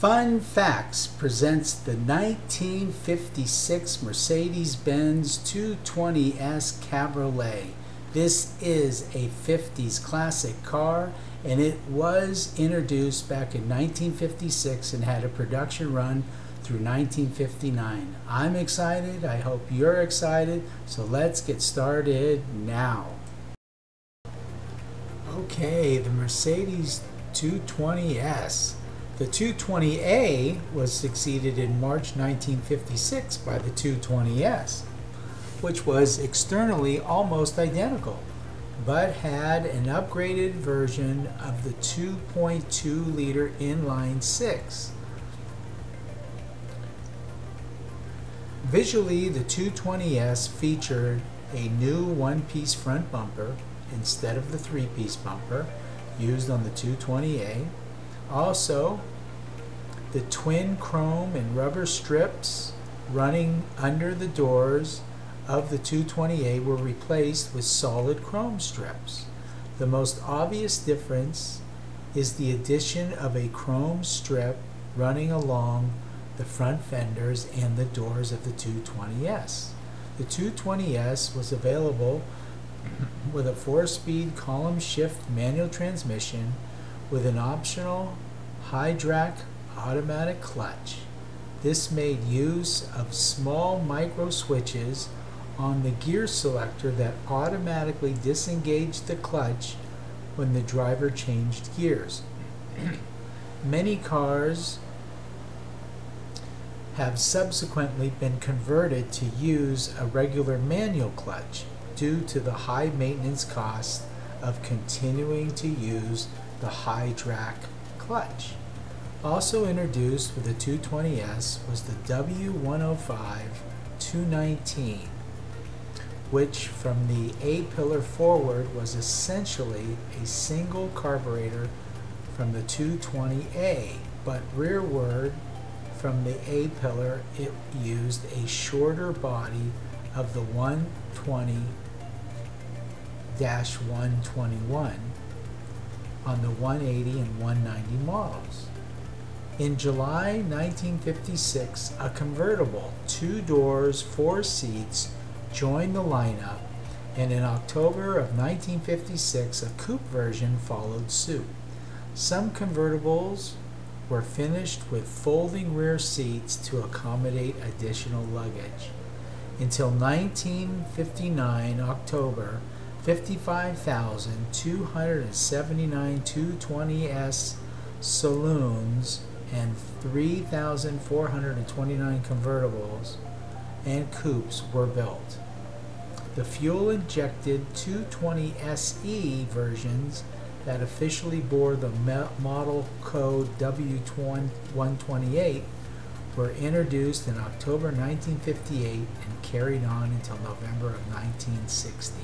Fun Facts presents the 1956 Mercedes Benz 220S Cabriolet. This is a 50s classic car, and it was introduced back in 1956 and had a production run through 1959. I'm excited. I hope you're excited. So let's get started now. Okay, the Mercedes 220S. The 220A was succeeded in March 1956 by the 220S, which was externally almost identical, but had an upgraded version of the 2.2-liter inline-six. Visually, the 220S featured a new one-piece front bumper instead of the three-piece bumper used on the 220A. Also, the twin chrome and rubber strips running under the doors of the 220A were replaced with solid chrome strips. The most obvious difference is the addition of a chrome strip running along the front fenders and the doors of the 220S. The 220S was available with a 4-speed column shift manual transmission with an optional Hydrak automatic clutch. This made use of small micro switches on the gear selector that automatically disengaged the clutch when the driver changed gears. Many cars have subsequently been converted to use a regular manual clutch due to the high maintenance cost of continuing to use the Hydrak clutch. Also introduced with the 220S was the W105-219, which from the A-pillar forward was essentially a single carburetor from the 220A, but rearward from the A-pillar it used a shorter body of the 120-121 on the 180 and 190 models. In July 1956, a convertible, 2 doors, 4 seats, joined the lineup, and in October of 1956, a coupe version followed suit. Some convertibles were finished with folding rear seats to accommodate additional luggage. Until 1959 October, 55,279 220S saloons and 3,429 convertibles and coupes were built. The fuel-injected 220SE versions that officially bore the model code W128 were introduced in October 1958 and carried on until November of 1960.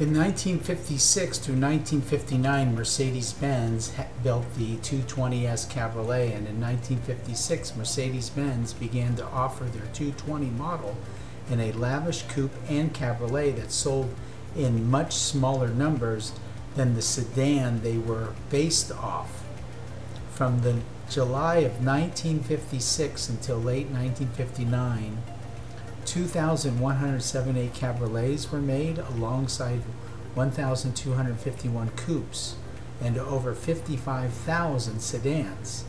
In 1956 through 1959, Mercedes-Benz built the 220S Cabriolet, and in 1956, Mercedes-Benz began to offer their 220 model in a lavish coupe and cabriolet that sold in much smaller numbers than the sedan they were based off. From the July of 1956 until late 1959, 2,178 cabriolets were made alongside 1,251 coupes and over 55,000 sedans.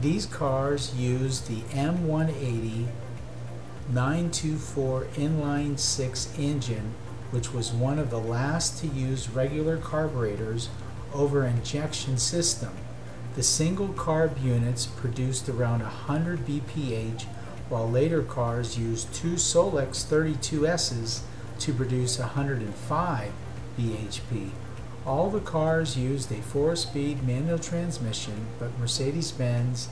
These cars used the M180 924 inline-six engine, which was one of the last to use regular carburetors over injection system. The single carb units produced around 100 bph, while later cars used 2 Solex 32Ss to produce 105 bhp. All the cars used a 4-speed manual transmission, but Mercedes-Benz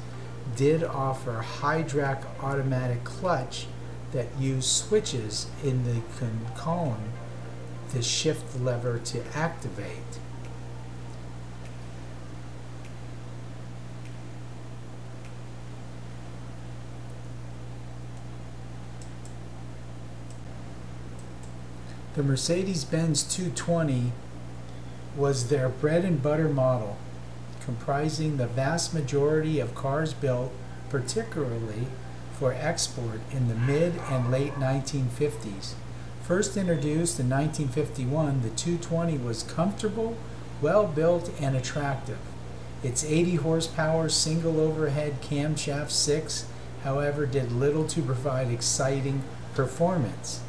did offer a Hydrak automatic clutch that used switches in the column to shift the lever to activate. The Mercedes-Benz 220 was their bread and butter model, comprising the vast majority of cars built particularly for export in the mid and late 1950s. First introduced in 1951, the 220 was comfortable, well-built, and attractive. Its 80 horsepower single overhead camshaft 6, however, did little to provide exciting performance.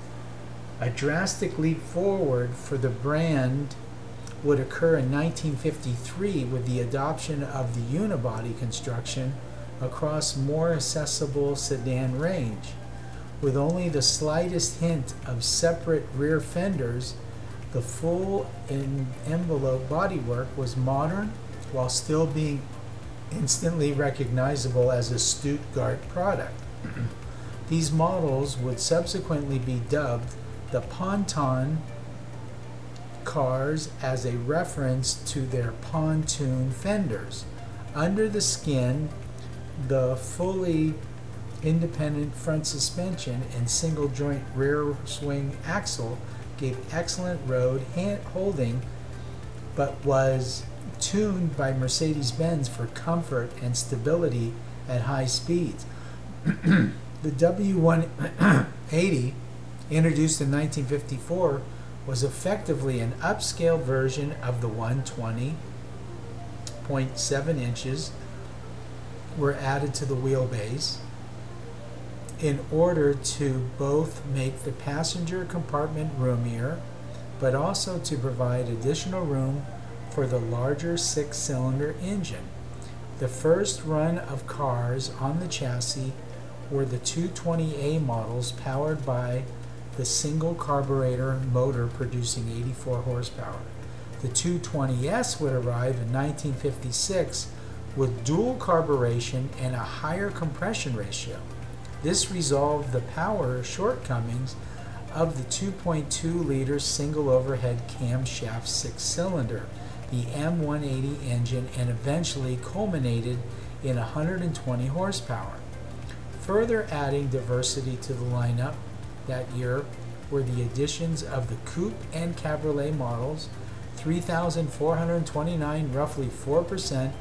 A drastic leap forward for the brand would occur in 1953 with the adoption of the unibody construction across more accessible sedan range. With only the slightest hint of separate rear fenders, the full envelope bodywork was modern while still being instantly recognizable as a Stuttgart product. These models would subsequently be dubbed the Ponton cars as a reference to their pontoon fenders. Under the skin, the fully independent front suspension and single joint rear swing axle gave excellent road holding, but was tuned by Mercedes Benz for comfort and stability at high speeds. The W180, introduced in 1954, was effectively an upscale version of the 120. 0.7 inches were added to the wheelbase in order to both make the passenger compartment roomier, but also to provide additional room for the larger 6-cylinder engine. The first run of cars on the chassis were the 220A models, powered by the single carburetor motor producing 84 horsepower. The 220S would arrive in 1956 with dual carburation and a higher compression ratio. This resolved the power shortcomings of the 2.2-liter single overhead camshaft 6-cylinder, the M180 engine, and eventually culminated in 120 horsepower. Further adding diversity to the lineup that year were the additions of the coupe and cabriolet models. 3,429, roughly 4%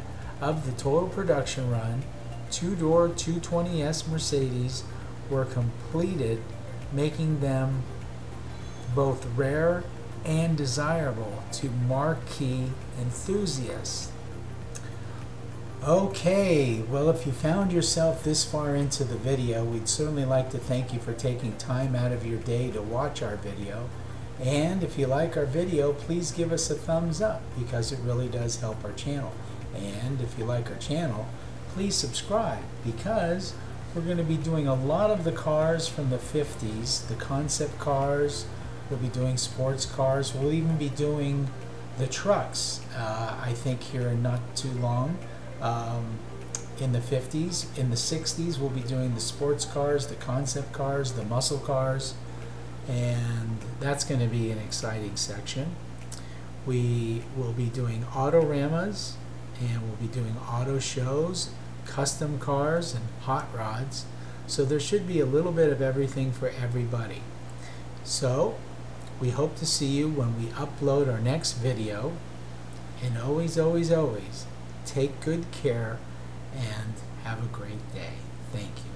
of the total production run, two-door 220S Mercedes were completed, making them both rare and desirable to marquee enthusiasts. Okay, well, if you found yourself this far into the video, we'd certainly like to thank you for taking time out of your day to watch our video. And if you like our video, please give us a thumbs up, because it really does help our channel. And if you like our channel, please subscribe, because we're going to be doing a lot of the cars from the 50s, the concept cars. We'll be doing sports cars. We'll even be doing the trucks, I think, here in not too long. In the 50s, in the 60s, we'll be doing the sports cars, the concept cars, the muscle cars. And that's going to be an exciting section. We will be doing autoramas, and we'll be doing auto shows, custom cars, and hot rods. So there should be a little bit of everything for everybody. So we hope to see you when we upload our next video. And always, always, always take good care and have a great day. Thank you.